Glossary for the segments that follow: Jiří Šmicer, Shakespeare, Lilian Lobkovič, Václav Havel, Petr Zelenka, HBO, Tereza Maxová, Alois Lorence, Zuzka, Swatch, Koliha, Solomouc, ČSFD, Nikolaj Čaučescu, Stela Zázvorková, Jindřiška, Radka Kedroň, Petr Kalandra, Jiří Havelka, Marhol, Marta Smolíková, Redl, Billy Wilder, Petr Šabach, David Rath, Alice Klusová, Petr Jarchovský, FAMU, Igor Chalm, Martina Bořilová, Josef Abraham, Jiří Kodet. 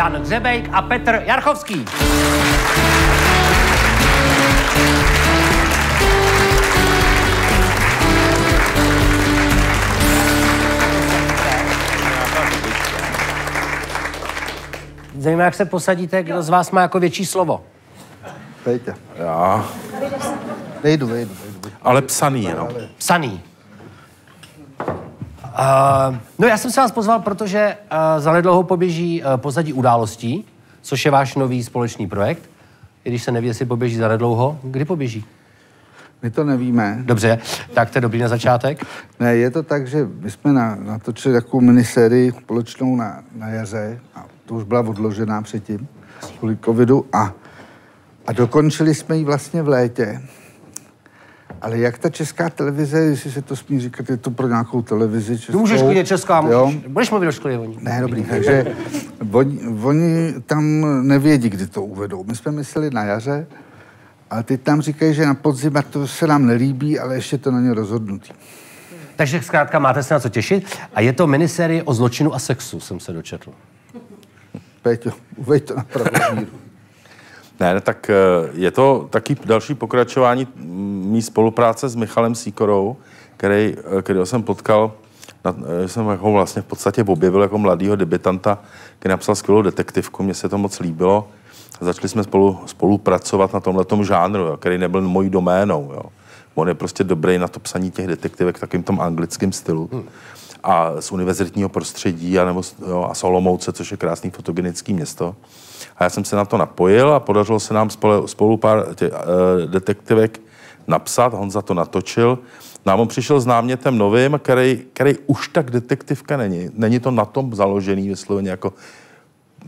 Jan Hřebejk a Petr Jarchovský. Zajímá, jak se posadíte, kdo z vás má jako větší slovo. Pejte. Já. Nejdu. Ale psaný, no. Psaný. No já jsem se vás pozval, protože zanedlouho poběží Pozadí událostí, což je váš nový společný projekt. I když se neví, jestli poběží zanedlouho, kdy poběží? My to nevíme. Dobře, tak to je dobrý na začátek. Ne, je to tak, že my jsme natočili takovou minisérii společnou na jaře, a to už byla odložená předtím, kvůli covidu, a dokončili jsme ji vlastně v létě. Ale jak ta Česká televize, jestli se to smí říkat, je to pro nějakou televizi českou? Ty můžeš klidně česká, můžeš, budeš mluvit o škole o ní. Ne, dobrý, takže oni tam nevědí, kdy to uvedou. My jsme mysleli na jaře, ale teď tam říkají, že na podzim, a to se nám nelíbí, ale ještě to na ně rozhodnutí. Takže zkrátka máte se na co těšit. A je to minisérie o zločinu a sexu, jsem se dočetl. Péťo, uveď to na pravou míru. Ne, tak je to taky další pokračování mý spolupráce s Michalem Sýkorou, kterého jsem potkal, jsem ho vlastně v podstatě objevil jako mladýho debitanta, který napsal skvělou detektivku, mně se to moc líbilo. Začali jsme spolupracovat na tomhletom žánru, jo, který nebyl mojí doménou. Jo. On je prostě dobrý na to psaní těch detektivek v takovým tom anglickém stylu. A z univerzitního prostředí a Solomouce, což je krásný fotogenický město. A já jsem se na to napojil a podařilo se nám spolu pár detektivek napsat. Honza to natočil. Nám on přišel s námětem novým, který už tak detektivka není. Není to na tom založený vysloveně jako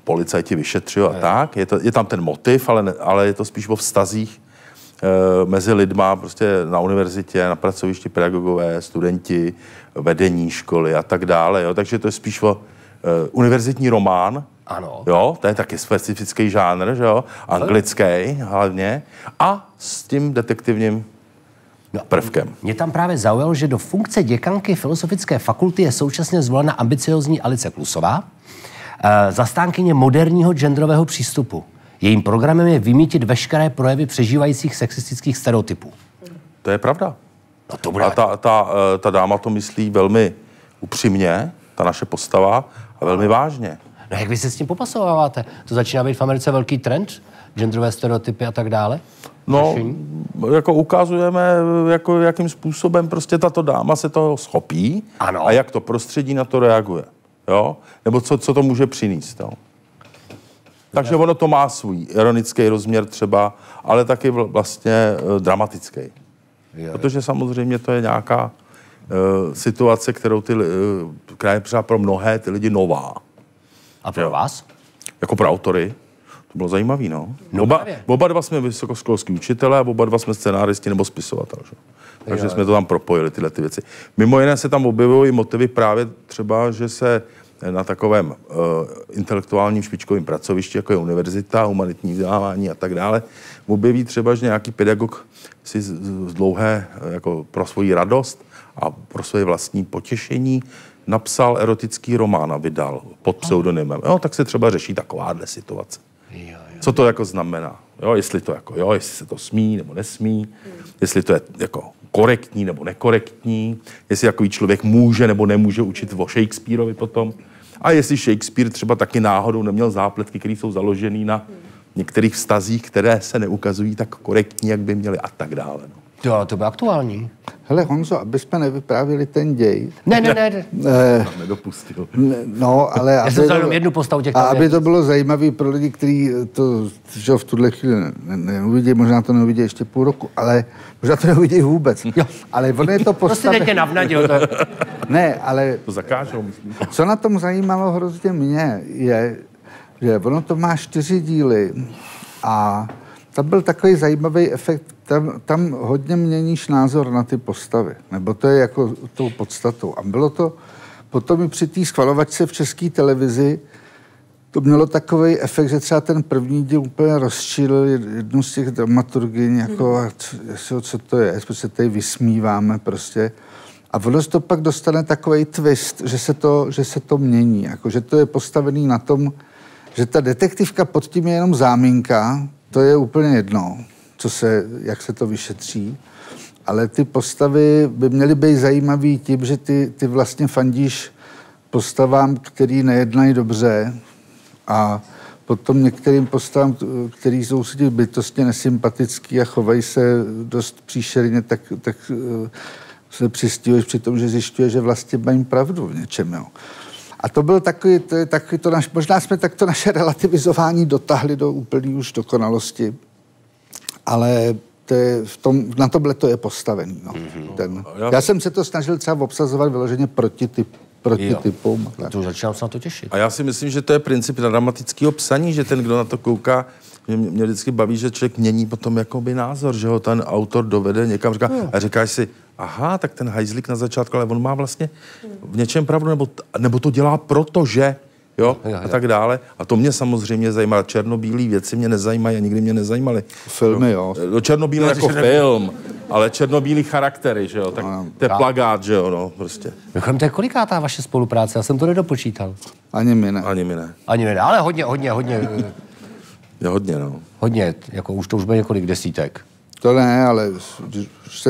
policajti vyšetřují a tak. Je tam ten motiv, ale je to spíš o vztazích mezi lidma, prostě na univerzitě, na pracovišti pedagogové, studenti, vedení školy a tak dále. Jo. Takže to je spíš o univerzitní román. Ano. Jo, to je taky specifický žánr, že jo? Anglický hlavně. A s tím detektivním prvkem. Mě tam právě zaujalo, že do funkce děkanky Filozofické fakulty je současně zvolena ambiciozní Alice Klusová, zastánkyně moderního genderového přístupu. Jejím programem je vymítit veškeré projevy přežívajících sexistických stereotypů. To je pravda. No to bude... A ta dáma to myslí velmi upřímně, ta naše postava, a velmi vážně. No jak vy se s tím popasováváte? To začíná být v Americe velký trend? Genderové stereotypy a tak dále? No, jako ukazujeme, jako jakým způsobem prostě tato dáma se toho schopí, ano, a jak to prostředí na to reaguje. Jo? Nebo co to může přinést. Jo? Takže ono to má svůj ironický rozměr třeba, ale taky vlastně dramatický. Protože samozřejmě to je nějaká situace, která je třeba pro mnohé ty lidi nová. A pro vás? Jako pro autory. To bylo zajímavé, no. Oba dva jsme vysokoškolský učitelé, oba dva jsme scenáristi nebo spisovatel. Že? Takže jsme to tam propojili, tyhle ty věci. Mimo jiné se tam objevují i motivy právě třeba, že se na takovém intelektuálním špičkovém pracovišti, jako je univerzita, humanitní vzdělávání a tak dále, objeví třeba, že nějaký pedagog si z dlouhé, jako pro svoji radost a pro svoje vlastní potěšení napsal erotický román a vydal pod pseudonymem. Jo, tak se třeba řeší takováhle situace. Co to jako znamená? Jo, jestli se to smí nebo nesmí, jestli to je jako korektní nebo nekorektní, jestli takový člověk může nebo nemůže učit o Shakespeareovi potom. A jestli Shakespeare třeba taky náhodou neměl zápletky, které jsou založené na některých vztazích, které se neukazují tak korektní, jak by měly a tak dále. No. Jo, to bylo aktuální. Hele, Honzo, aby jsme nevyprávěli ten děj. Ne. Nedopustil. No, ale... Já jsem jenom jednu postavu těch. A aby to bylo zajímavé pro lidi, kteří to že v tuhle chvíli neuvidí, možná to neuvidí ještě půl roku, ale možná to neuvidí vůbec. Jo. Ale ono je to postavě... Prostě navnadil. Ne, ale... To zakážou, myslím. Co na tom zajímalo hrozně mě, je, že ono to má 4 díly a tam byl takový zajímavý efekt, tam hodně měníš názor na ty postavy, nebo to je jako tou podstatou. A bylo to potom i při té schvalovačce v České televizi, to mělo takový efekt, že třeba ten první díl úplně rozčílil jednu z těch dramaturgin, jako co to je, protože tady vysmíváme prostě. A ono to pak dostane takový twist, že se to mění, jako že to je postavený na tom, že ta detektivka pod tím je jenom záminka, to je úplně jedno, jak se to vyšetří, ale ty postavy by měly být zajímavý tím, že ty vlastně fandíš postavám, který nejednají dobře a potom některým postavám, který jsou si bytostně nesympatický a chovají se dost příšerně, tak se přistihuješ při tom, že zjišťuješ, že vlastně mají pravdu v něčem. Jo. A to byl možná jsme takto naše relativizování dotáhli do úplný už dokonalosti, ale na tohle to je postavený. No. Já jsem se to snažil třeba obsazovat vyloženě proti typům. To začínám se na to těšit. A já si myslím, že to je princip dramatického psaní, že ten, kdo na to kouká, mě vždycky baví, že člověk mění potom jakoby názor, že ho ten autor dovede někam říká, a říkáš si, aha, tak ten hajzlík na začátku, ale on má vlastně v něčem pravdu, nebo to dělá protože, jo, a tak dále. A to mě samozřejmě zajímá. Černobílý věci mě nezajímají a nikdy mě nezajímaly. Filmy, jo. Černobílý jako film, ale černobílý charaktery, že jo. Tak to je plagát, že jo, no, prostě. To je kolikátá vaše spolupráce? Já jsem to nedopočítal. Ani mi ne. Ani mi ne, ale hodně. Hodně, no. Hodně, jako už to už bude několik desítek. To ne, ale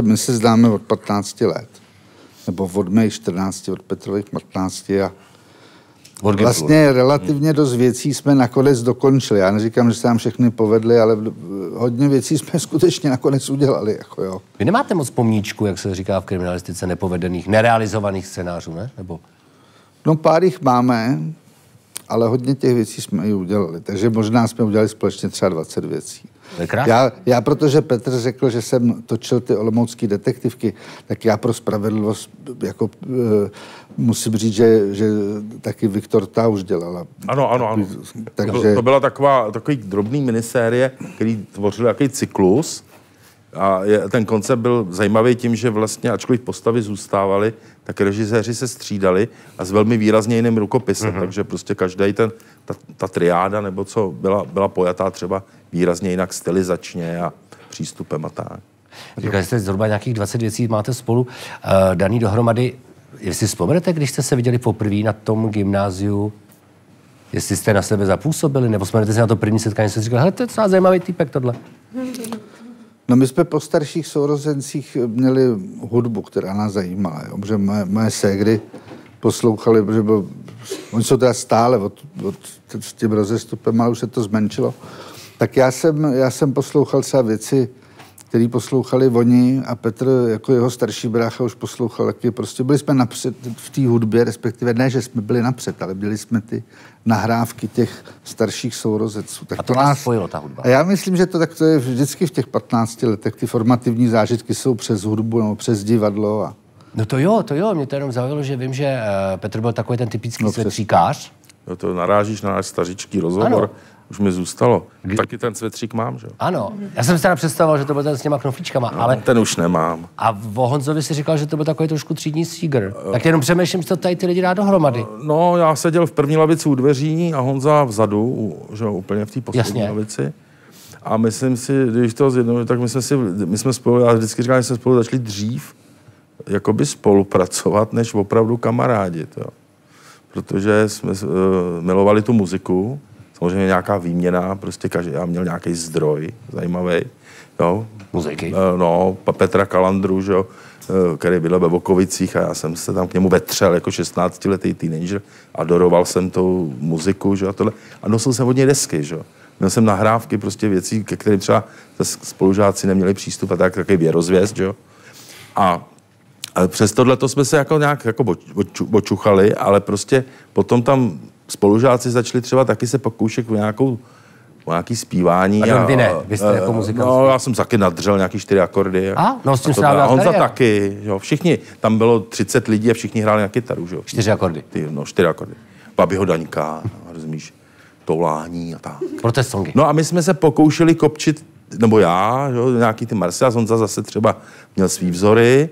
my se známe od 15 let. Nebo od mých 14, od Petrových 15 a vlastně relativně dost věcí jsme nakonec dokončili. Já neříkám, že se nám všechny povedly, ale hodně věcí jsme skutečně nakonec udělali. Jako jo. Vy nemáte moc pomníčku, jak se říká v kriminalistice, nepovedených, nerealizovaných scénářů, ne? Nebo... No pár jich máme, ale hodně těch věcí jsme i udělali. Takže možná jsme udělali společně třeba 20 věcí. Já, protože Petr řekl, že jsem točil ty olomoucké detektivky, tak já pro spravedlnost jako musím říct, že taky Viktor Ta už dělala. Ano. Takže... To byla takový drobný minisérie, který tvořil jaký cyklus a ten koncept byl zajímavý tím, že vlastně, ačkoliv postavy zůstávaly, tak režiséři se střídali a s velmi výrazně jiným rukopisem, takže prostě každý ta triáda, nebo co byla pojatá třeba výrazně jinak stylizačně a přístupem a tak. Říkali jste, zhruba nějakých 20 věcí máte spolu daný dohromady. Jestli vzpomenete, když jste se viděli poprvé na tom gymnáziu, jestli jste na sebe zapůsobili, nebo vzpomenete se na to první setkání, jste říkali, hele, to je docela zajímavý týpek tohle. No my jsme po starších sourozencích měli hudbu, která nás zajímala, jo, protože moje ségry poslouchali, protože oni jsou teda stále s tím rozestupem, ale už se to zmenšilo. Tak já jsem poslouchal třeba věci, které poslouchali oni a Petr jako jeho starší brácha už poslouchal taky. Prostě byli jsme napřed v té hudbě, respektive ne, že jsme byli napřed, ale byli jsme ty nahrávky těch starších sourozenců. Tak a to nás spojilo, ta hudba. A já myslím, že to takto je vždycky v těch 15 letech. Ty formativní zážitky jsou přes hudbu nebo přes divadlo a... No to jo, mě to jenom zaujalo, že vím, že Petr byl takový ten typický svetříkář. No to narážíš na náš stařičký rozhovor. Ano. Už mi zůstalo. Taky ten svetřík mám, že jo? Ano. Já jsem si teda představoval, že to byl ten s těma knoflíčkama, no, ale... ten už nemám. A o Honzovi si říkal, že to byl takový trošku třídní Seeger. Tak jenom přemýšlím, že to tady ty lidi dá dohromady. No, já seděl v první lavici u dveří a Honza vzadu, že jo, úplně v té poslední lavici. A myslím si, když to zjednou, tak my jsme spolu, já vždycky říkám, že jsme spolu začali dřív jakoby spolupracovat, než opravdu kamarádit, jo. Protože jsme milovali tu muziku. Samozřejmě nějaká výměna, prostě já měl nějaký zdroj zajímavý, jo. Muziky? No, Petra Kalandru, že jo, který byl ve Vokovicích a já jsem se tam k němu vetřel jako 16-letý teenager, adoroval jsem tu muziku, že jo, tohle. A nosil jsem od něj desky, že jo. Měl jsem nahrávky prostě věcí, ke kterým třeba spolužáci neměli přístup a tak, takový věrozvěst, že jo. Ale přes tohleto jsme se jako nějak jako očuchali, ale prostě potom tam spolužáci začali třeba taky se pokoušet o nějaký zpívání. A vy ne, vy jste jako muzikant. No, já jsem taky nadřel nějaký 4 akordy. No, s tím se dá. Honza taky, jo, všichni, tam bylo 30 lidí a všichni hráli na kytaru, jo. 4 akordy. 4 akordy. Babiho Daňka, rozumíš, toulání a tak. Protest songy. No a my jsme se pokoušeli kopčit, nebo já, jo, nějaký ty Marcia, Honza zase třeba měl svý vzory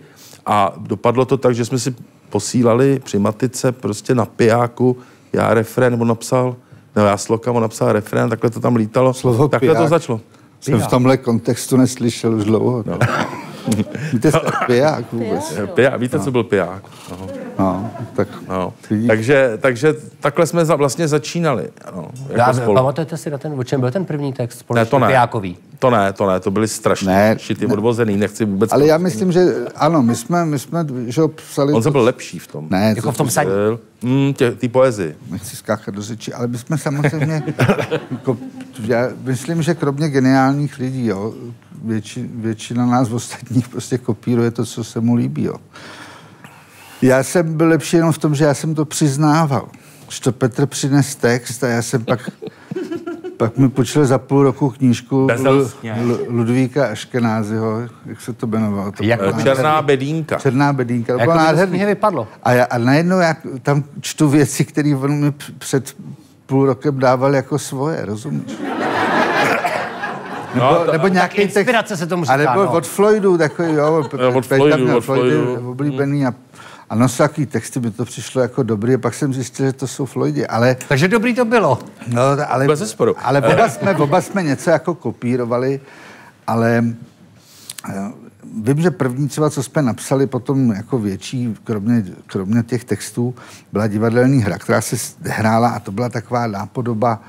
a dopadlo to tak, že jsme si posílali při matice prostě na pijáku. Já refrén, on napsal, nebo já sloka, on napsal refrén, takhle to tam lítalo. Slovo takhle piják. To začalo. Jsem v tomhle kontextu neslyšel už dlouho. No. Víte, piják vůbec. Piják, víte, co byl piják? No, tak. No. Takže takhle jsme vlastně začínali. No, jako pamatujete si na ten, o čem byl ten první text? Společný ne, to ne. Pijákový. To ne, to byly strašné šity odvozený, nechci vůbec... Ale já myslím, že ano, my jsme že ho psali... On se byl lepší v tom. Ne, jako v tom sadí. Ty poezii. Nechci skákat do řeči, ale my jsme samozřejmě... jako, já myslím, že kromě geniálních lidí, jo, většina nás ostatních prostě kopíruje to, co se mu líbí, jo. Já jsem byl lepší jenom v tom, že já jsem to přiznával. Že to Petr přines text a já jsem pak mi počil za půl roku knížku Ludvíka Aškenáziho, jak se to jmenovalo. Černá bedínka. Černá bedínka. To bylo nádherný. Vypadlo. A najednou já tam čtu věci, které on mi před půl rokem dával jako svoje, rozumíš? Nebo nějaký inspirace se tomu říká. A nebo od Floydu takový, jo. Od Floydu. Oblíbený a... Ano, jsou takový texty, mi to přišlo jako dobrý, a pak jsem zjistil, že to jsou Floydi, ale... Takže dobrý to bylo. No, ale oba jsme něco jako kopírovali, ale vím, že první třeba, co jsme napsali potom jako větší, kromě těch textů, byla divadelní hra, která se hrála a to byla taková nápodoba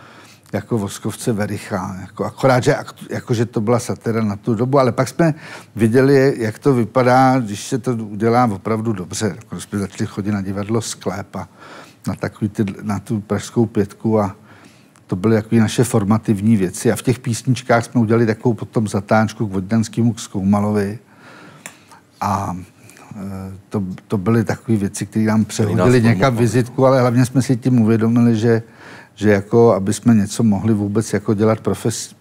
jako Voskovce Vericha, jako, akorát, že, jako, že to byla satira na tu dobu, ale pak jsme viděli, jak to vypadá, když se to udělá opravdu dobře. Jako jsme začali chodit na divadlo Sklep a na tu pražskou pětku a to byly takové naše formativní věci. A v těch písničkách jsme udělali takovou potom zatáčku k Vodňanskému, k Skoumalovi a to byly takové věci, které nám přehodily někam vizitku, ale hlavně jsme si tím uvědomili, že jako, aby jsme něco mohli vůbec jako dělat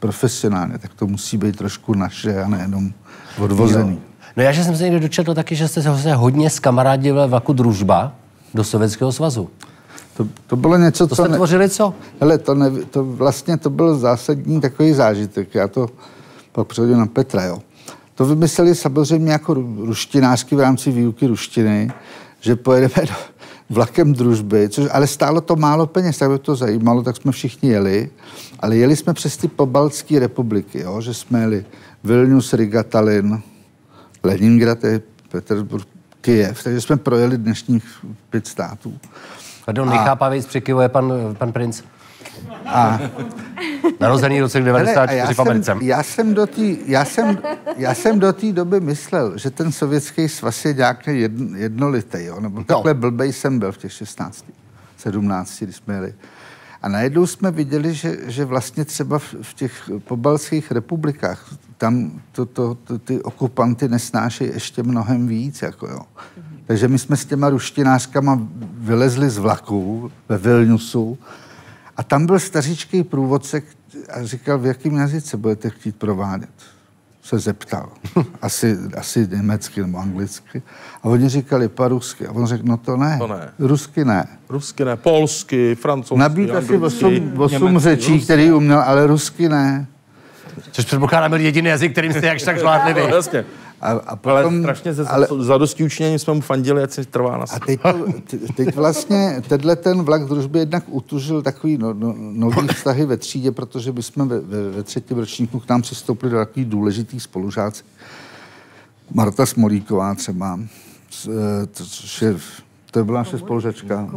profesionálně, tak to musí být trošku naše a nejenom odvozený. No já, že jsem se někdy dočetl taky, že jste se hodně zkamarádili v Vaku Družba do Sovětského svazu. To bylo něco, co... To jste tvořili co? Hele, to vlastně to byl zásadní takový zážitek. Já to pak přehodil na Petra, jo. To vymysleli samozřejmě jako ruštinářky v rámci výuky ruštiny, že pojedeme do... vlakem Družby, což, ale stálo to málo peněz, tak by to zajímalo, tak jsme všichni jeli, ale jeli jsme přes ty pobaltské republiky, jo, že jsme jeli Vilnius, Riga, Tallinn, Leningrad, Petrburg, Kyjev, takže jsme projeli dnešních 5 států. Pardon, nechápavě přikivuje pan princ. Narozený roce 1994 v Americe. Já jsem do té doby myslel, že ten Sovětský svaz je nějaký jednolitý, jo? Nebo takhle blbej jsem byl v těch 16, 17, když jsme jeli. A najednou jsme viděli, že vlastně třeba v těch pobaltských republikách tam ty okupanty nesnášejí ještě mnohem víc, jako jo. Takže my jsme s těma ruštinářkama vylezli z vlaku ve Vilniusu. A tam byl staříčký průvodce a říkal, v jakém jazyce budete chtít provádět. Se zeptal. Asi německy nebo anglicky. A oni říkali, pa rusky. A on řekl, no to ne. Rusky ne. Rusky ne, polsky, francouzsky, anglicky, asi 8 řečí, který uměl, ale rusky ne. Což předpokládám byl jediný jazyk, kterým jste jakž tak zvládli vy. Jasně. A potom, ale strašně za dosti učiněním jsme mu fandili, ať se trvá na sebe. A teď vlastně ten vlak Družby jednak utužil takový nový vztahy ve třídě, protože my jsme ve třetím ročníku k nám přistoupili do takových důležitých spolužáci. Marta Smolíková třeba, to byla naše spolužačka.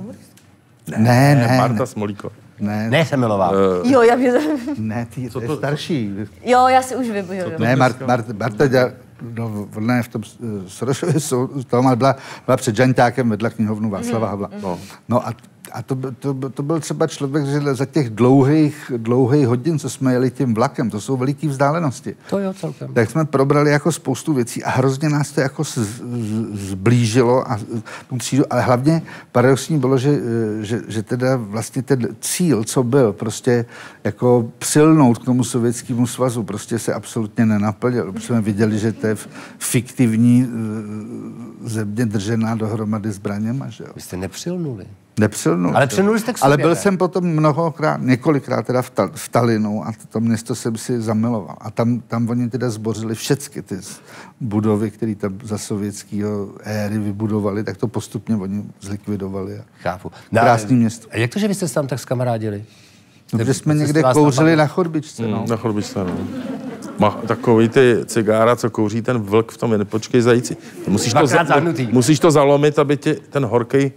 Ne. Marta Smolíková. Ne, Semilová. Jo, já bych... Ne, ty jsi starší. Jo, já si už vybuju. Ne, Marta no, ona je v tom Sorošově soudu, byla před Žantákem, vedla knihovnu Václava Havla. No a to byl třeba člověk, že za těch dlouhých hodin, co jsme jeli tím vlakem, to jsou veliký vzdálenosti. To jo, celkem. Tak jsme probrali jako spoustu věcí a hrozně nás to jako zblížilo a ale hlavně paradoxní bylo, že teda vlastně ten cíl, co byl, prostě jako přilnout k tomu Sovětskému svazu, prostě se absolutně nenaplnil. Protože jsme viděli, že to je fiktivní země držená dohromady zbraněma, že jo. Vy jste nepřilnuli. Nepřilnul. Ale přilnul jste k sobě, ale byl jsem potom několikrát teda v Tallinnu a to město jsem si zamiloval. A tam oni teda zbořili všechny ty budovy, které tam za sovětského éry vybudovali, tak to postupně oni zlikvidovali. Chápu. Krásný město. A jak to, že vy jste se tam tak zkamarádili? No, protože jsme někde kouřili na chodbičce. Takový ty cigára, co kouří ten vlk v tom, počkej zajíci. Musíš to zalomit, aby ti ten horkej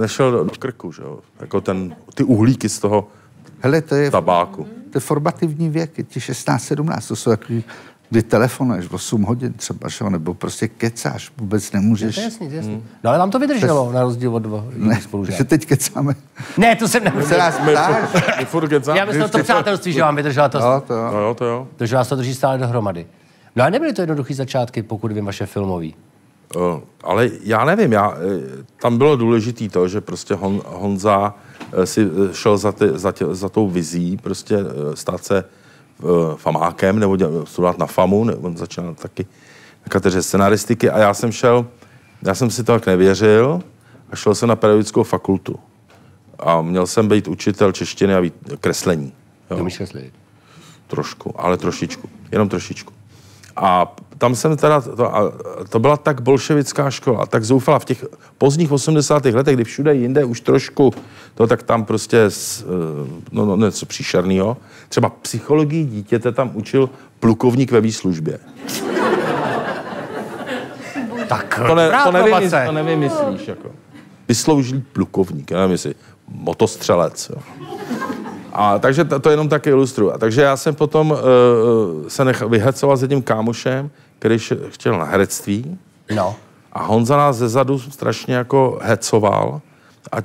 nešel do krku, že jo? Jako ten, ty uhlíky z toho tabáku. To je formativní věk, je ti 16-17, to jsou takový, kdy telefonuješ 8 hodin třeba, že? Nebo prostě kecáš, vůbec nemůžeš. Jasně. No ale vám to vydrželo, na rozdíl od dvou spolužáků. Ne, teď kecáme. Ne, to jsem nemůžu. My furt kecáme. Já myslím o to přátelství, že vám vydržela to. No, to jo. Takže vás to drží stále dohromady. No a nebyly to jednoduché začátky, pokud vím, vaše filmový. Ale já nevím, tam bylo důležité to, že prostě Honza si šel za tou vizí, prostě stát se famákem, nebo studovat na FAMu, on začínal taky na katedře scenaristiky a já jsem si to tak nevěřil a šel jsem na pedagogickou fakultu. A měl jsem být učitel češtiny a kreslení. Umíš kreslit? Trošku, ale trošičku, jenom trošičku. A tam jsem teda, to byla tak bolševická škola, tak zoufala v těch pozdních 80. letech, kdy všude jinde už trošku, to tak tam prostě, no něco příšerného. Třeba psychologii dítěte tam učil plukovník ve výslužbě. Tak, to nevymyslíš, jako. Vysloužil plukovník, já nevím, jestli motostřelec, jo. A takže to jenom tak ilustruju. A takže já jsem potom se nechal vyhecovat s jedním kámošem, který chtěl na herectví. No. A Honza nás zezadu strašně jako hecoval,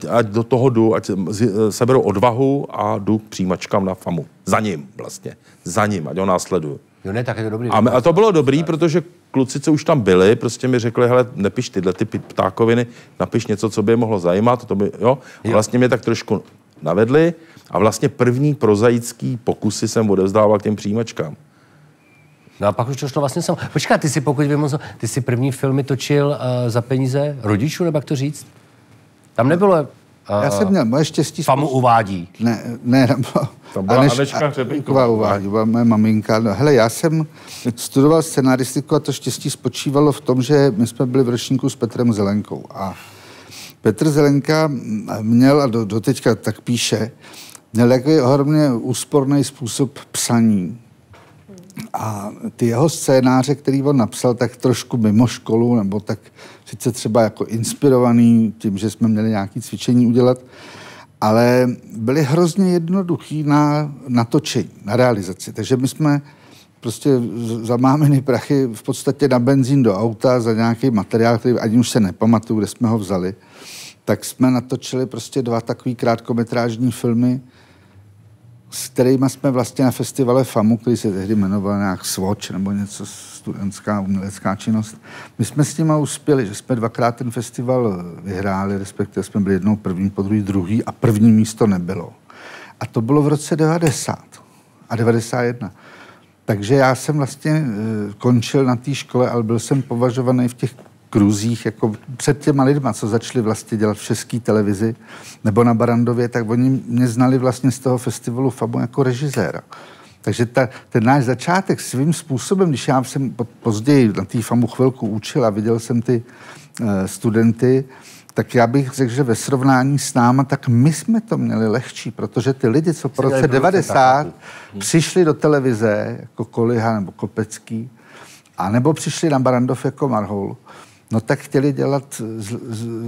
ať do toho jdu, ať seberu odvahu a jdu k přijímačkám na FAMu. Za ním vlastně. Za ním, ať ho následuju. Jo, ne, tak je to dobrý. A to bylo dobrý, protože kluci, co už tam byli, prostě mi řekli, hele, nepiš tyhle ty ptákoviny, napiš něco, co by je mohlo zajímat. To by, jo? A vlastně mě tak trošku navedli. A vlastně první prozaický pokusy jsem odevzdával k těm přijímačkám. No a pak už to šlo vlastně samo. Počkej, ty si pokud vím, ty si první filmy točil za peníze rodičů, nebo jak to říct? Tam nebylo... Já jsem měl, moje štěstí... FAMU uvádí. Ne, nebylo. Tam byla Anečka Hřebejková uvádí, byla moje maminka. No, hele, já jsem studoval scenaristiku a to štěstí spočívalo v tom, že my jsme byli v ročníku s Petrem Zelenkou. A Petr Zelenka měl, a doteďka tak píše, měl takový ohromně úsporný způsob psaní. A ty jeho scénáře, který on napsal, tak trošku mimo školu, nebo tak sice třeba jako inspirovaný tím, že jsme měli nějaké cvičení udělat, ale byly hrozně jednoduchý na natočení, na realizaci. Takže my jsme prostě za máminy prachy v podstatě na benzín do auta, za nějaký materiál, který ani už se nepamatuju, kde jsme ho vzali, tak jsme natočili prostě 2 takový krátkometrážní filmy, s kterými jsme vlastně na festivale FAMU, který se tehdy jmenoval nějak Swatch nebo něco, studentská umělecká činnost. My jsme s nimi uspěli, že jsme 2krát ten festival vyhráli, respektive jsme byli jednou první, podruhý druhý a první místo nebylo. A to bylo v roce 90 a 91. Takže já jsem vlastně končil na té škole, ale byl jsem považovaný v těch kruzích, jako před těma lidma, co začali vlastně dělat v České televizi nebo na Barandově, tak oni mě znali vlastně z toho festivalu FAMU jako režiséra. Takže ten náš začátek svým způsobem, když já jsem později na té FAMU chvilku učil a viděl jsem ty studenty, tak já bych řekl, že ve srovnání s náma, tak my jsme to měli lehčí, protože ty lidi, co po roce 90 přišli do televize, jako Koliha nebo Kopecký, a nebo přišli na Barandov jako Marhol, no tak chtěli dělat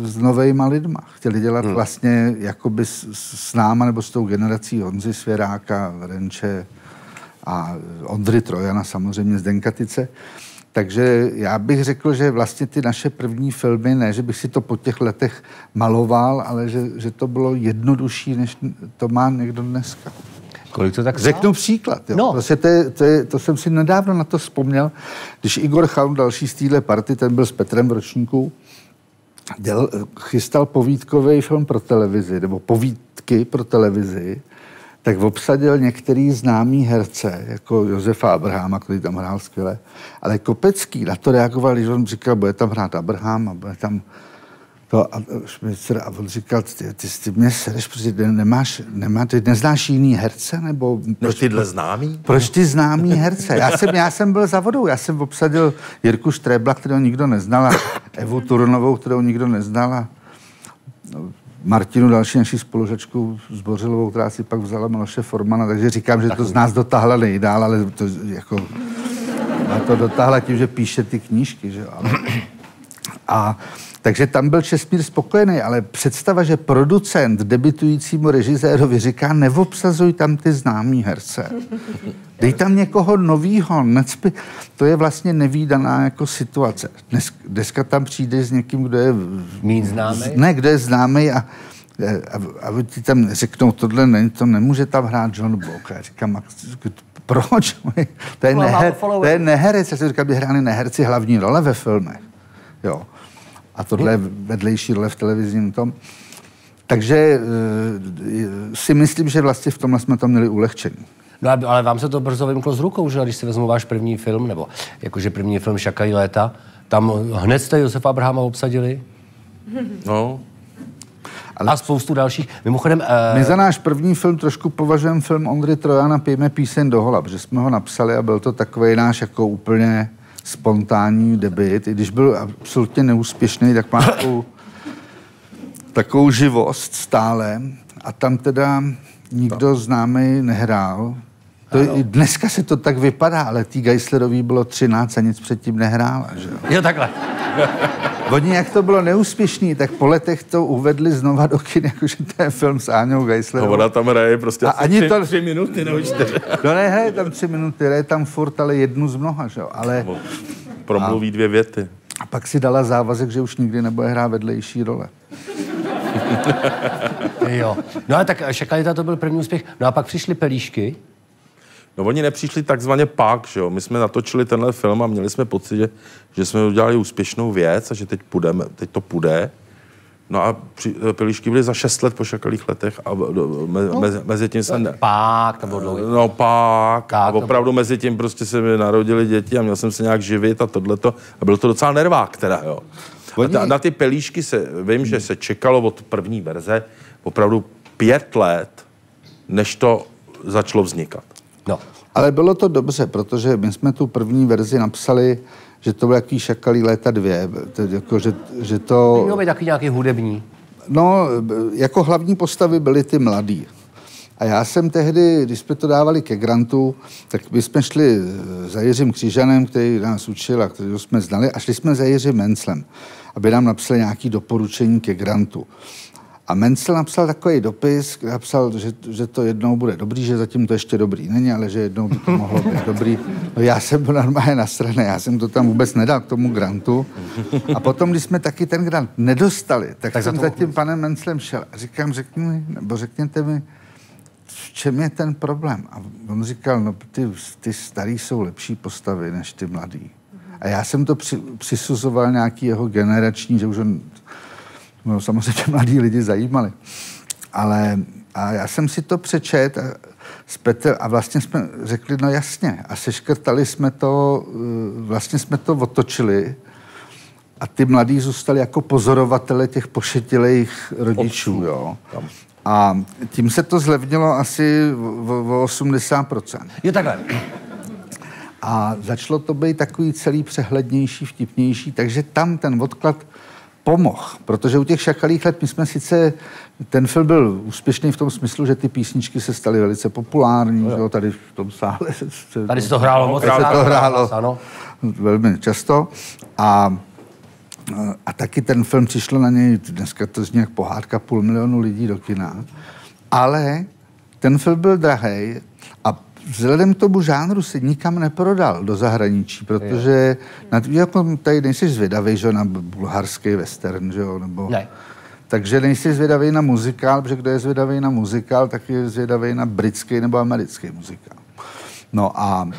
s novejma lidma. Chtěli dělat vlastně jakoby s náma nebo s tou generací Honzy Svěráka, Renče a Ondry Trojana, samozřejmě Zdenka Tice. Takže já bych řekl, že vlastně ty naše první filmy, ne, že bych si to po těch letech maloval, ale že to bylo jednodušší, než to má někdo dneska. Kolik to tak řeknu příklad. Jo. No. Prostě to jsem si nedávno na to vzpomněl, když Igor Chalm, další z téhle party, ten byl s Petrem v ročníku, chystal povídkový film pro televizi, nebo povídky pro televizi, tak obsadil některý známý herce, jako Josefa Abrahama, který tam hrál skvěle, ale Kopecký na to reagoval, když on říkal, bude tam hrát Abraham a bude tam... A on říkal, ty mě sedeš, protože ty neznáš jiný herce, nebo... No tyhle známý? Proč ty známý herce? Já jsem byl za vodou, já jsem obsadil Jirku Štrebla, kterého nikdo neznal, a Evu Turnovou, kterou nikdo neznal, a Martinu, další naši spolužačku s Bořilovou, která si pak vzala Miloše Formana, takže říkám, že to z nás dotáhla nejdál, ale to jako... A to dotáhla tím, že píše ty knížky, že ale... A takže tam byl Česmír spokojený, ale představa, že producent debitujícímu režisérovi říká, neobsazuj tam ty známý herce. Dej tam někoho novýho, necpi. To je vlastně nevídaná jako situace. Dneska tam přijde s někým, kdo je... Míň známý? Ne, kdo je známý a ti tam řeknou, tohle není, to nemůže tam hrát John Bock. Já říkám, proč? To je neherec. Já jsem říkal, by hráli neherci hlavní role ve filmech. Jo. A tohle je vedlejší role v televizním tom. Takže si myslím, že vlastně v tomhle jsme to měli ulehčení. No ale vám se to brzo vymklo z rukou, že? Když si vezmu váš první film, nebo jakože první film Šakají léta, tam hned jste Josefa Abrahama obsadili? No. Ale a spoustu dalších. Mimochodem... My za náš první film trošku považujeme film Ondry Trojana Pijeme píseň do hola, protože jsme ho napsali a byl to takový náš jako úplně... spontánní debit, i když byl absolutně neúspěšný, tak má takovou živost stále a tam teda nikdo známý nehrál. Dneska se to tak vypadá, ale tý Geislerový bylo 13 a nic předtím nehrála, že jo? Jo, takhle. Oni, jak to bylo neúspěšný, tak po letech to uvedli znova do kin, jakože to je film s Áňou Geislerovou. Ona tam hraje prostě a ani to... 3 minuty nebo 4. No nehraje tam 3 minuty, hraje tam furt, ale jednu z mnoha, že jo, ale... Promluví a... 2 věty. A pak si dala závazek, že už nikdy nebude hrát vedlejší role. Jo. No a tak Šakalita to byl první úspěch. No a pak přišly Pelíšky. No oni nepřišli takzvaně pak, že jo. My jsme natočili tenhle film a měli jsme pocit, že jsme udělali úspěšnou věc a že teď to půjde. No a Pelíšky byly za 6 let po Šakalých letech a mezi tím se... Pák, to bylo dlouhý. No pák. Opravdu mezi tím prostě se mi narodili děti a měl jsem se nějak živit a tohleto. A byl to docela nervák teda, jo. A na ty Pelíšky se, vím, že se čekalo od první verze opravdu 5 let, než to začalo vznikat. No. Ale bylo to dobře, protože my jsme tu první verzi napsali, že to bylo jaký Šakalí léta 2, jako, že to... Mělo být taky nějaký hudební. No, jako hlavní postavy byly ty mladí. A já jsem tehdy, když jsme to dávali ke grantu, tak my jsme šli za Jiřím Křižanem, který nás učil a kterého jsme znali, a šli jsme za Jiřím Menzlem, aby nám napsali nějaké doporučení ke grantu. A Menzl napsal takový dopis, napsal, že to jednou bude dobrý, že zatím to ještě dobrý není, ale že jednou by to mohlo být dobrý. No já jsem byl normálně nasraný, já jsem to tam vůbec nedal k tomu grantu. A potom, když jsme taky ten grant nedostali, tak jsem za tím panem Menzlem šel a říkám, řekněte mi, v čem je ten problém? A on říkal, no ty starý jsou lepší postavy než ty mladý. A já jsem to přisuzoval nějaký jeho generační, že už on... No, samozřejmě mladí lidi zajímali. Ale a já jsem si to přečet a vlastně jsme řekli, no jasně, a seškrtali jsme to, vlastně jsme to otočili a ty mladí zůstali jako pozorovatele těch pošetilejch rodičů, jo. A tím se to zlevnilo asi o 80%. Jo, takhle. A začalo to být takový celý přehlednější, vtipnější, takže tam ten odklad pomoh, protože u těch Šakalých let my jsme sice, ten film byl úspěšný v tom smyslu, že ty písničky se staly velice populární, no, že jo, tady v tom sále. Tady se to hrálo moc. Tady se to hrálo velmi často a taky ten film přišlo na něj, dneska to zní jak pohádka, 500 000 lidí do kina, ale ten film byl drahej a vzhledem k tomu žánru se nikam neprodal do zahraničí, protože jako tady nejsi zvědavý, že, na bulharský western, že, nebo... Ne. Takže nejsi zvědavý na muzikál, protože kdo je zvědavý na muzikál, tak je zvědavý na britský nebo americký muzikál. No a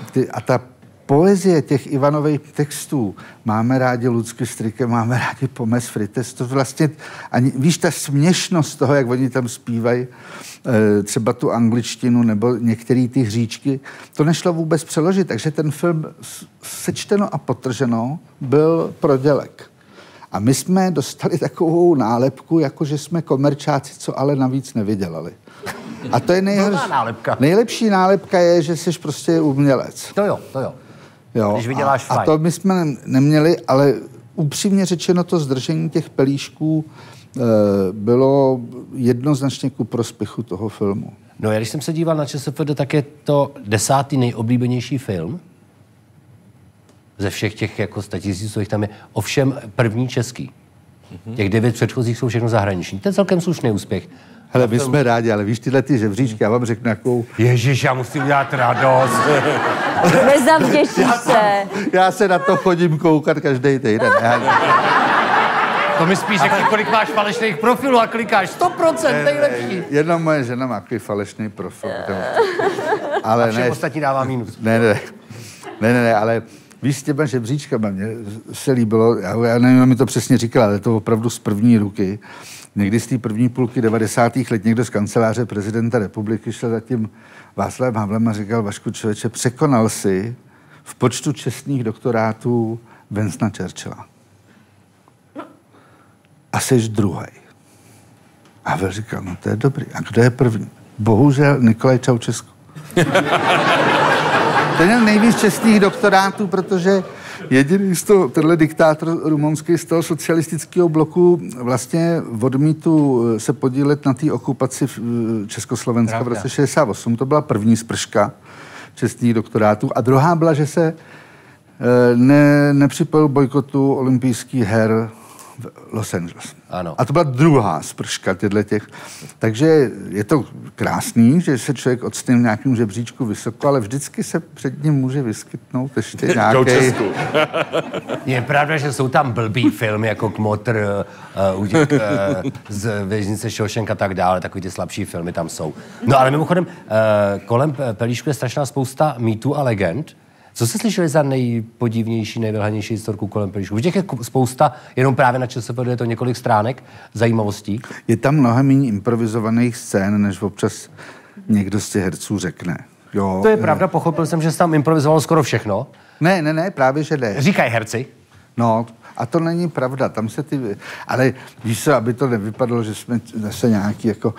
ta poezie těch Ivanových textů, máme rádi Lucky Strikem, máme rádi Pommes Frites, to vlastně, ani, víš, ta směšnost toho, jak oni tam zpívají, třeba tu angličtinu nebo některé ty hříčky, to nešlo vůbec přeložit, takže ten film sečteno a potrženo byl prodělek. A my jsme dostali takovou nálepku, jako že jsme komerčáci, co ale navíc nevydělali. A to je nejlepší nálepka je, že jsi prostě umělec. To jo. Jo, když vyděláš a to my jsme neměli, ale upřímně řečeno to zdržení těch Pelíšků bylo jednoznačně ku prospěchu toho filmu. No, já když jsem se díval na ČSFD, tak je to 10. nejoblíbenější film ze všech těch jako statisíců, co jich tam je. Ovšem první český. Těch 9 předchozích jsou všechno zahraniční. To je celkem slušný úspěch. Hele, my jsme rádi, ale víš tyhle ty žebříčky, já vám řeknu jakou... Ježiš, já musím udělat radost. Nezavděčíš se. Já se na to chodím koukat každý týden. To mi spíš řekni, kolik máš falešných profilů a klikáš 100% nejlepší. Jenom moje žena má takový falešný profil. Ale a všem ne, ostatní dává minus. Ne, ale víš, s těma žebříčkama mě se líbilo, já nevím, jak mi to přesně říkala, ale to opravdu z první ruky. Někdy z té první půlky 90. let někdo z kanceláře prezidenta republiky šel za tím Václavem Havlem a říkal: Vašku, člověče, překonal si v počtu čestných doktorátů Vincence Čercla. A seš druhý. A Havel říkal: no to je dobrý. A kdo je první? Bohužel Nikolaj Čaučescu. Ten měl nejvíc čestných doktorátů, protože jediný z toho, tenhle diktátor rumunský z toho socialistického bloku vlastně odmítl se podílet na té okupaci Československa v roce 68. To byla první sprška čestných doktorátů. A druhá byla, že se nepřipojil bojkotu olympijských her v Los Angeles. Ano. A to byla druhá sprška těch. Takže je to krásný, že se člověk odstne v nějakém žebříčku vysoko, ale vždycky se před ním může vyskytnout ještě nějaký... Je pravda, že jsou tam blbý filmy, jako Kmotr, z věznice Shawshanka a tak dále, takový ty slabší filmy tam jsou. No ale mimochodem, kolem Pelíšku je strašná spousta mýtů a legend. Co jste slyšeli za nejpodivnější, nejvylhanější historku kolem Pelíšku? Už těch je spousta, jenom právě na ČSFD je to několik stránek zajímavostí. Je tam mnohem méně improvizovaných scén, než občas někdo z těch herců řekne. Jo, to je pravda, pochopil jsem, že se tam improvizovalo skoro všechno. Ne, právě že ne. Říkají herci. No, a to není pravda, tam se ty... Ale víš co, aby to nevypadlo, že jsme zase nějaký jako...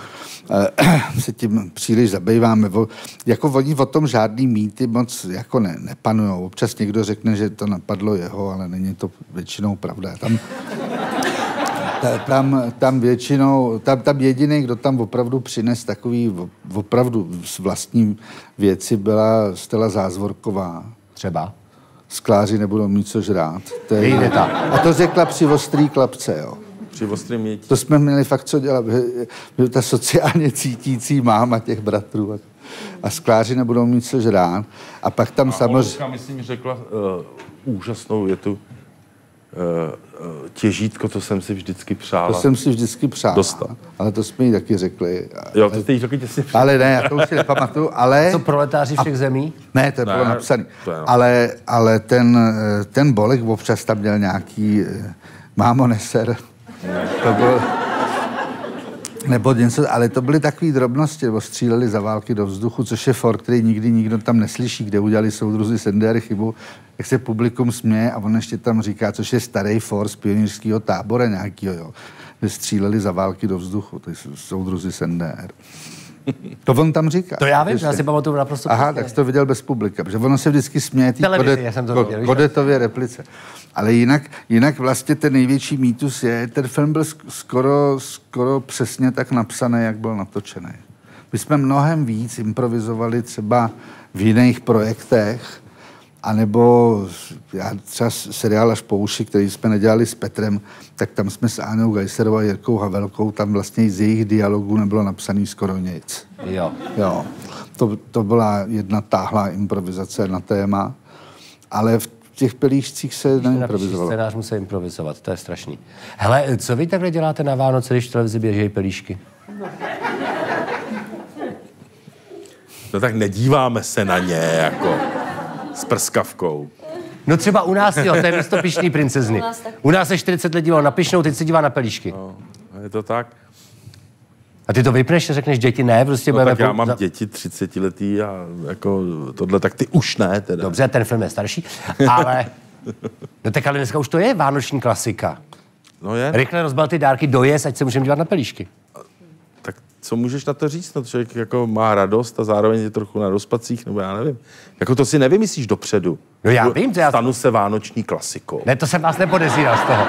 se tím příliš zabýváme. Jako oni o tom žádný mýty moc jako nepanujou. Občas někdo řekne, že to napadlo jeho, ale není to většinou pravda. Tam jediný, kdo tam opravdu přines takový opravdu s vlastní věci, byla Stela Zázvorková. Třeba? Skláři nebudou mít co žrát. To je... A to řekla při ostrý klapce, jo. Při ostrým mětí. To jsme měli fakt co dělat. Byl ta sociálně cítící máma těch bratrů. A skláři nebudou mít co žrát. A pak tam samozřejmě... A myslím, řekla úžasnou větu. Těžítko, to jsem si vždycky přála. To jsem si vždycky přála. Dostat. Ale to jsme jí taky řekli. Jo, to jste jí taky těsně přála. Ale ne, já to už si nepamatuju, ale... To proletáři všech zemí? Ne, to bylo napsané. Ale ten Bolek občas tam měl nějaký... Mámo, neser. To bylo... Nebo něco, ale to byly takové drobnosti, nebo stříleli za války do vzduchu, což je for, který nikdy nikdo tam neslyší, kde udělali soudruzi Sendéry chybu, jak se publikum směje a on ještě tam říká, což je starý for z pionýrského tábora nějakého, jo. Kde stříleli za války do vzduchu, to je soudruzi Sendér. To on tam říká. To já vím, já si pamatuju naprosto. Aha, tak jsi to viděl bez publika, protože ono se vždycky směje tý Kodetově replice. Ale jinak vlastně ten největší mýtus je, ten film byl skoro přesně tak napsaný, jak byl natočený. My jsme mnohem víc improvizovali třeba v jiných projektech, anebo třeba seriál Až po uši, který jsme nedělali s Petrem, tak tam jsme s Áňou Geislerovou a Jirkou Havelkou, tam vlastně z jejich dialogů nebylo napsané skoro nic. Jo. To byla jedna táhlá improvizace na téma, ale v těch Pelíšcích se neimprovizovalo. Scénář musel improvizovat, to je strašný. Hele, co vy takhle děláte na Vánoce, když v televizi běžejí Pelíšky? No tak nedíváme se na ně, jako... S prskavkou. No třeba u nás, jo, to je místo Pyšný princezny. U nás se 40 let dívalo na Pyšnou, teď se dívá na Pelíšky. No, je to tak. A ty to vypneš a řekneš děti ne, prostě no, budeme... Tak já mám děti 30letý a jako tohle, tak ty už ne teda. Dobře, ten film je starší, ale... No tak ale dneska už to je vánoční klasika. No je. Rychle rozbal ty dárky, dojez, ať se můžeme dívat na Pelíšky. Tak Co můžeš na to říct? No, člověk jako má radost a zároveň je trochu na rozpacích, nebo já nevím. Jako to si nevymyslíš dopředu. No já vím, že já... Stanu se vánoční klasikou. Ne, to jsem vás nepodezíral z toho.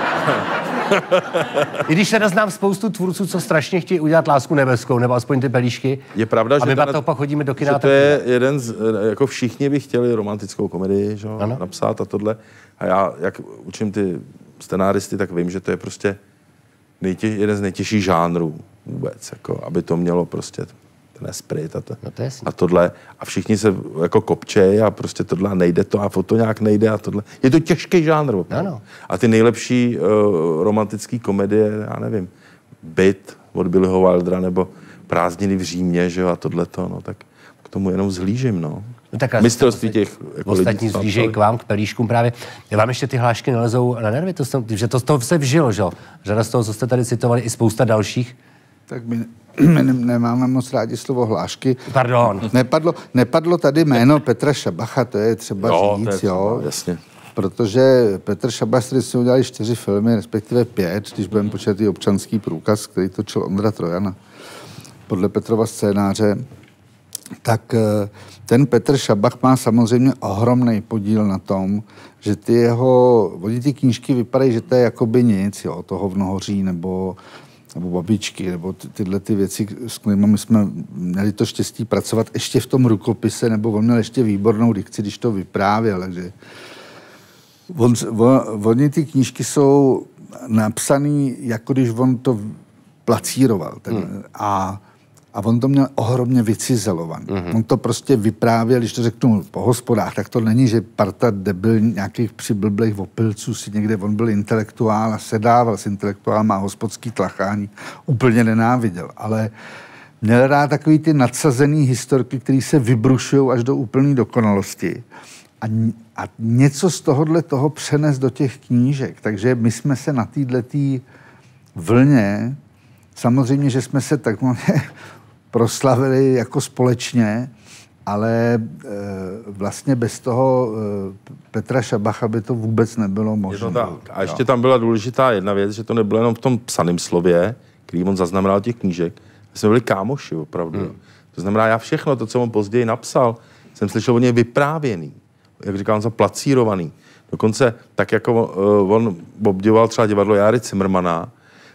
I když teda znám spoustu tvůrců, co strašně chtějí udělat Lásku nebeskou, nebo aspoň ty Pelíšky. Je pravda, že my pak chodíme do kina. To je jeden z, jako všichni by chtěli romantickou komedii, že? Napsat a tohle. A já, jak učím ty scenáristy, tak vím, že to je prostě jeden z nejtěžších žánrů vůbec, jako, aby to mělo prostě ten esprit a, to, no to je a tohle. A všichni se jako kopčejí a prostě tohle a nejde to a foto nějak nejde a tohle. Je to těžký žánr. Ano. A ty nejlepší romantické komedie, já nevím, Byt od Billyho Wildera nebo Prázdniny v Římě, že jo, a tohleto, no tak k tomu jenom zhlížím, no. No tak mistrovství těch jako ostatní zlížejí k vám, k Pelíškům právě. Já vám ještě ty hlášky nalezou na nervy, to jsem, že to se vžilo, že? Řada z toho, co jste tady citovali, i spousta dalších. Tak my nemáme moc rádi slovo hlášky. Pardon. Nepadlo tady jméno Petra Šabacha, to je třeba říct, jo? Jasně. Protože Petr Šabach, který si udělali 4 filmy, respektive 5, když budeme počítat i Občanský průkaz, který točil Ondra Trojana, podle Petrova scénáře. Tak ten Petr Šabach má samozřejmě ohromný podíl na tom, že ty jeho voditý knížky vypadají, že to je jakoby nic, jo, to Hovnohoří nebo Babičky, nebo tyhle ty věci, s kterými my jsme měli to štěstí pracovat ještě v tom rukopise, nebo on měl ještě výbornou dikci, když to vyprávěl, takže oni ty knížky jsou napsaný, jako když on to placíroval. A on to měl ohromně vycizelovaný. On to prostě vyprávěl, když to řeknu po hospodách, tak to není, že parta debil nějakých přiblblých opilců si někde, on byl intelektuál a sedával s intelektuálem a hospodský tlachání úplně nenáviděl, ale měl rád takový ty nadsazený historky, které se vybrušují až do úplné dokonalosti. A něco z tohohle toho přenes do těch knížek. Takže my jsme se na této vlně, samozřejmě, že jsme se tak proslavili jako společně, ale vlastně bez toho Petra Šabacha by to vůbec nebylo možné. A ještě tam byla důležitá jedna věc, že to nebylo jenom v tom psaném slově, který on zaznamenal těch knížek. My jsme byli kámoši opravdu. To znamená, já všechno to, co on později napsal, jsem slyšel od něj vyprávěný. Jak říkám, zaplacírovaný. Dokonce tak, jako on obdivoval třeba divadlo Járy Cimrmana,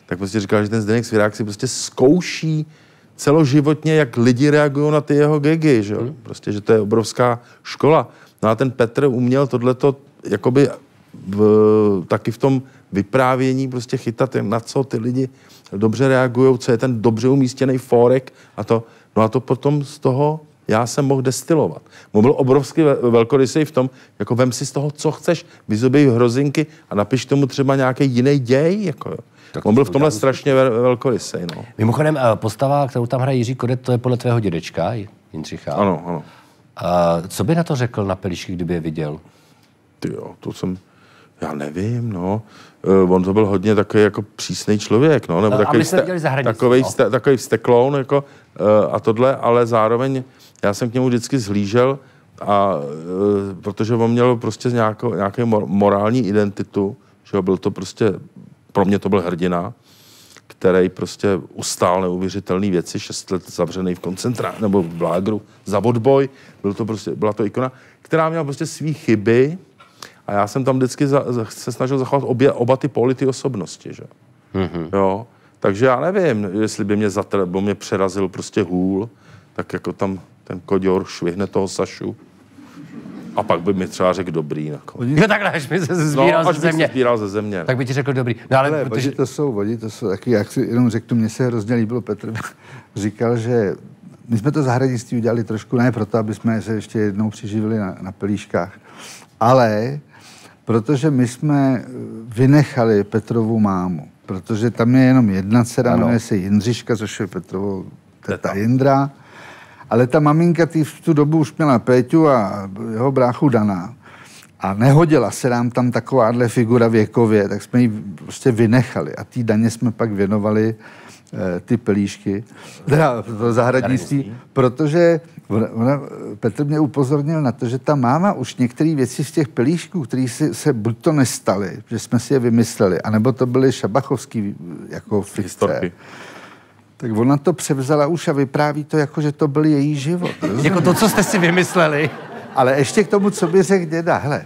tak prostě říkal, že ten Zdeněk Svěrák si prostě zkouší celoživotně, jak lidi reagují na ty jeho gegy, že jo? Prostě, že to je obrovská škola. No a ten Petr uměl tohleto jakoby taky v tom vyprávění prostě chytat, na co ty lidi dobře reagují, co je ten dobře umístěný fórek a to. No a to potom z toho já jsem mohl destilovat. On byl obrovský velkorysej v tom, jako vem si z toho, co chceš, vyzoběj hrozinky a napiš tomu třeba nějaký jiný děj, jako jo. On byl v tomhle strašně velkorysej, no. Mimochodem, postava, kterou tam hraje Jiří Kodet, to je podle tvého dědečka, Jindřicha. Ano, ano. A co by na to řekl na Pelíšky, kdyby je viděl? Tyjo, to jsem... Já nevím, no. On to byl hodně takový jako přísný člověk, no. Nebo takový vstekloun, jako a tohle, ale zároveň já jsem k němu vždycky zhlížel, a protože on měl prostě nějakou morální identitu, že byl to prostě... Pro mě to byl hrdina, který prostě ustál neuvěřitelné věci, 6 let zavřený v koncentráku nebo v lágru za odboj. Byla to ikona, která měla prostě svý chyby a já jsem tam vždycky se snažil zachovat oba ty póly ty osobnosti, že? Jo, takže já nevím, jestli by mě přerazil prostě hůl, tak jako tam ten Koďor švihne toho Sašu. A pak by mi třeba řekl dobrý. Jo, takhle, až by se sbíral ze země. Tak by ti řekl dobrý. No, ale protože... to jsou taky, jak si jenom řeknu, mně se hrozně líbilo, Petr říkal, že my jsme to zahradnictví udělali trošku, ne proto, aby jsme se ještě jednou přiživili na Pelíškách, ale protože my jsme vynechali Petrovu mámu, protože tam je jenom jedna dcera, jmenuje se Jindřiška, což je Petrovo teta Jindra. Ale ta maminka v tu dobu už měla Péťu a jeho bráchu Dana. A nehodila se nám tam takováhle figura věkově, tak jsme ji prostě vynechali. A té Daně jsme pak věnovali ty Pelíšky, teda to zahradnictví, protože Petr mě upozornil na to, že ta máma už některé věci z těch Pelíšků, které se buď to nestaly, že jsme si je vymysleli, anebo to byly šabachovský jako fikce. Historky. Tak ona to převzala už a vypráví to jako, že to byl její život. Jako to, co jste si vymysleli. Ale ještě k tomu, co by řekl děda. Hele,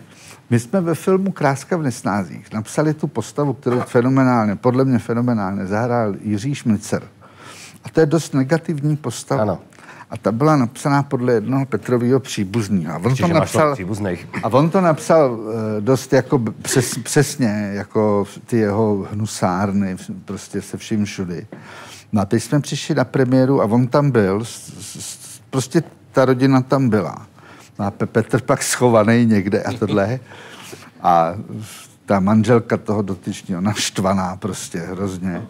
my jsme ve filmu Kráska v nesnázích napsali tu postavu, kterou fenomenálně, podle mě fenomenálně zahrál Jiří Šmicer. A to je dost negativní postava. Ano. A ta byla napsaná podle jednoho Petrovýho příbuzného. A on to napsal dost jako přesně, jako ty jeho hnusárny, prostě se vším všudy. No a teď jsme přišli na premiéru a on tam byl, prostě ta rodina tam byla. No a Petr pak schovaný někde a tohle. A ta manželka toho dotyčního, naštvaná prostě hrozně.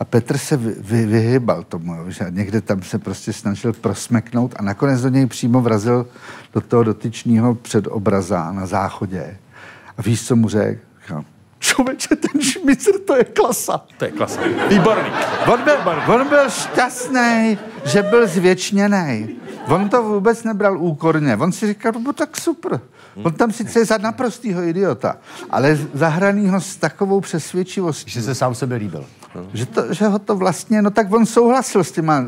A Petr se vyhybal tomu, že někde tam se prostě snažil prosmeknout a nakonec do něj přímo vrazil do toho dotyčního předobraza na záchodě. A víš, co mu řekl? Člověče, ten Šmicr, to je klasa. To je klasa. Výborný. On byl šťastný, že byl zvěčněný. On to vůbec nebral úkorně. On si říkal, no tak super. On tam sice je za naprostýho idiota, ale zahranýho s takovou přesvědčivostí. Že se sám sebe líbil. Že ho to vlastně, no tak on souhlasil s těma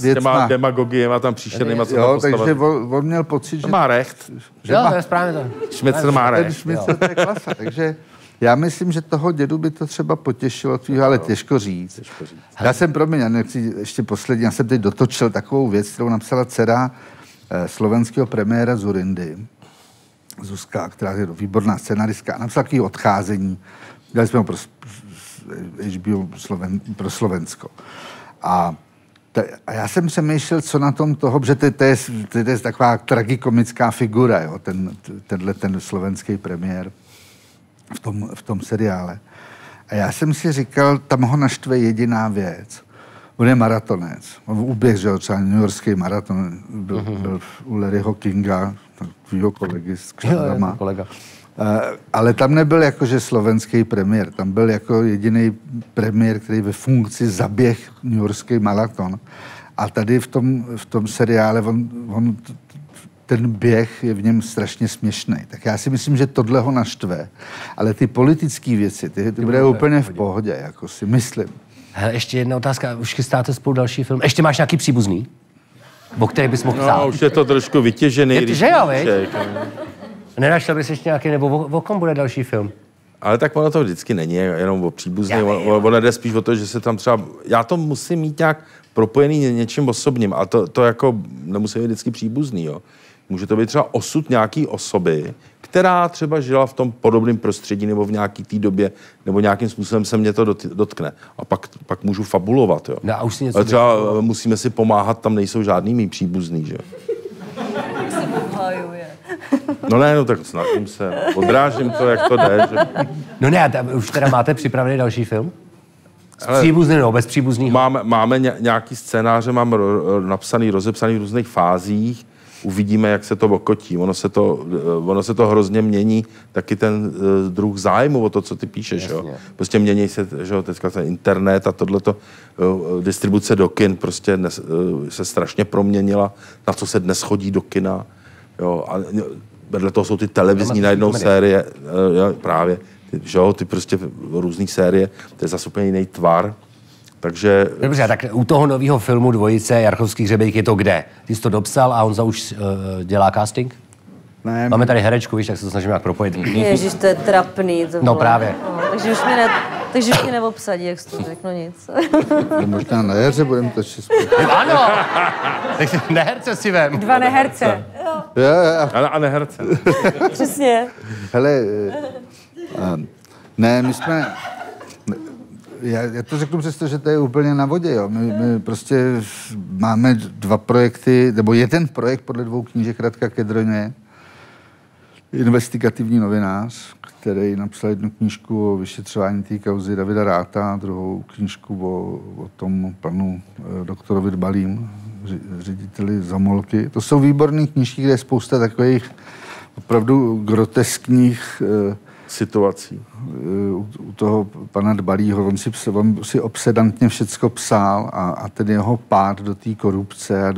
věcma. S těma demagogiemi a tam příšernýma, co tam postavili. Takže on měl pocit, že... má recht. Jo, to je správně to. Šmicr má recht. Ten Šmicr, to je klasa, takže... Já myslím, že toho dědu by to třeba potěšilo tvýho, ale těžko říct. Já jsem, já jsem teď dotočil takovou věc, kterou napsala dcera slovenského premiéra Zurindy, Zuzka, která je výborná scenaristka, napsala takový Odcházení. Dělali jsme ho pro HBO pro Slovensko. A já jsem přemýšlel, co na tom toho, protože to je taková tragikomická figura, jo, ten slovenský premiér. V tom seriále. A já jsem si říkal, tam ho naštve jediná věc. On je maratonec. On uběh, že jo, třeba newyorský maraton, byl u Larryho Kinga, tvýho kolegy s křadama. Ale tam nebyl jako, že slovenský premiér. Tam byl jako jediný premiér, který ve funkci zaběh newyorský maraton. A tady v tom seriále on ten běh je v něm strašně směšný. Tak já si myslím, že tohle ho naštve. Ale ty politické věci, ty bude úplně v pohodě, jako si myslím. Hele, ještě jedna otázka. Už chystáte spolu další film. Ještě máš nějaký příbuzný? O který bys mohl psát? No, už je to trošku vytěžený. Nenašel bys ještě nějaký, nebo o kom bude další film? Ale tak ono to vždycky není jenom o příbuzný. Ono jde spíš o to, že se tam třeba... Já to musím mít nějak propojený něčím osobním. A to jako nemusí být vždycky příbuzný, jo. Může to být třeba osud nějaký osoby, která třeba žila v tom podobném prostředí nebo v nějaký té době, nebo nějakým způsobem se mě to dotkne. A pak můžu fabulovat, jo. No, a už si něco. Ale třeba musíme si pomáhat, tam nejsou žádný mý příbuzný, že jo. No ne, no tak snažím se, odrážím to, jak to jde, že... No ne, už teda máte připravený další film? S příbuzným, no, bez příbuzných? Máme nějaký scénáře, mám napsaný, rozepsaný v různých fázích. Uvidíme, jak se to okotí. Ono se to hrozně mění, taky ten druh zájmu o to, co ty píšeš. Jasně. Jo? Prostě mění se, že jo, teďka ten internet a tohleto, distribuce do kin prostě se strašně proměnila, na co se dnes chodí do kina. Jo? A vedle toho jsou ty televizní najednou série, právě, že jo, ty prostě různý série, to je zase úplně jiný tvar. Takže... Dobře, tak u toho nového filmu Dvojice Jarchovský Hřebejk je to kde? Ty jsi to dopsal a Honza už dělá casting? Ne. Máme tady herečku, víš, tak se to snažíme nějak propojit. Ježíš, to je trapný. To no právě. No, takže už mě neobsadí, jak jsi to řekl, nic. Možná na jaře budeme točit spolu. Ano! Takže neherce si vem. Dva neherce. A neherce. Přesně. Hele, ne, my jsme... Já to řeknu přesto, že to je úplně na vodě, jo. My prostě máme dva projekty, nebo jeden projekt podle dvou knížek Radka Kedroně, investigativní novinář, který napsal jednu knížku o vyšetřování té kauzy Davida Ratha, druhou knížku o tom panu doktorovi Dbalým, řediteli Zamolky. To jsou výborné knížky, kde je spousta takových opravdu groteskních situací. U toho pana Dbalýho, on si obsedantně všecko psal a ten jeho pád do té korupce a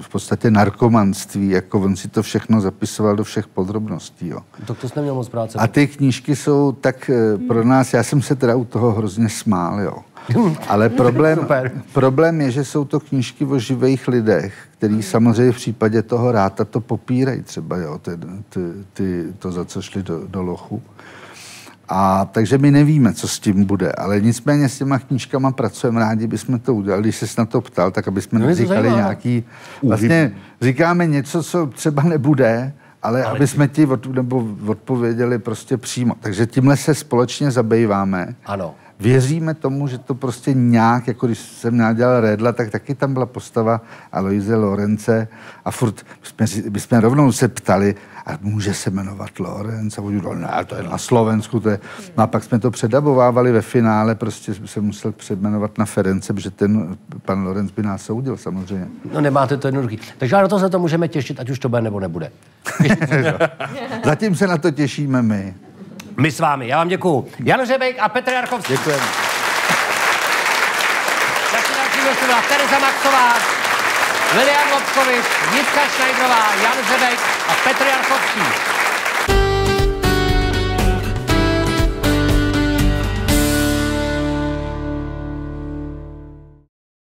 v podstatě narkomanství, jako on si to všechno zapisoval do všech podrobností, jo. Tak to jsi neměl moc práce. A ty knížky jsou tak pro nás, já jsem se teda u toho hrozně smál, jo. Ale problém je, že jsou to knížky o živých lidech, který samozřejmě v případě toho Ráta to popírají třeba, jo, to, za co šli do lochu. A takže my nevíme, co s tím bude, ale nicméně s těma knížkama pracujeme, rádi bychom to udělali. Když ses na to ptal, tak abychom neříkali nějaký... Vlastně říkáme něco, co třeba nebude, ale aby jsme ti odpověděli prostě přímo. Takže tímhle se společně zabýváme. Ano. Věříme tomu, že to prostě nějak, jako když jsem nadělal Redla, tak taky tam byla postava Aloise Lorence a furt bychom rovnou se ptali, a může se jmenovat Lorenz? A oni říkali, ne, to je na Slovensku, to je... No a pak jsme to předabovávali ve finále, prostě se musel přejmenovat na Ference, protože ten pan Lorenz by nás soudil samozřejmě. No nemáte to jednoduchý. Takže na to se to můžeme těšit, ať už to bude nebo nebude. Zatím se na to těšíme my. My s vámi. Já vám děkuju. Jan Hřebejk a Petr Jarchovský. Děkujeme. Začínající hosty byla Tereza Maxová, Lilian Lobkovič, Jitka Šnajdrová, Jan Hřebejk a Petr Jarchovský.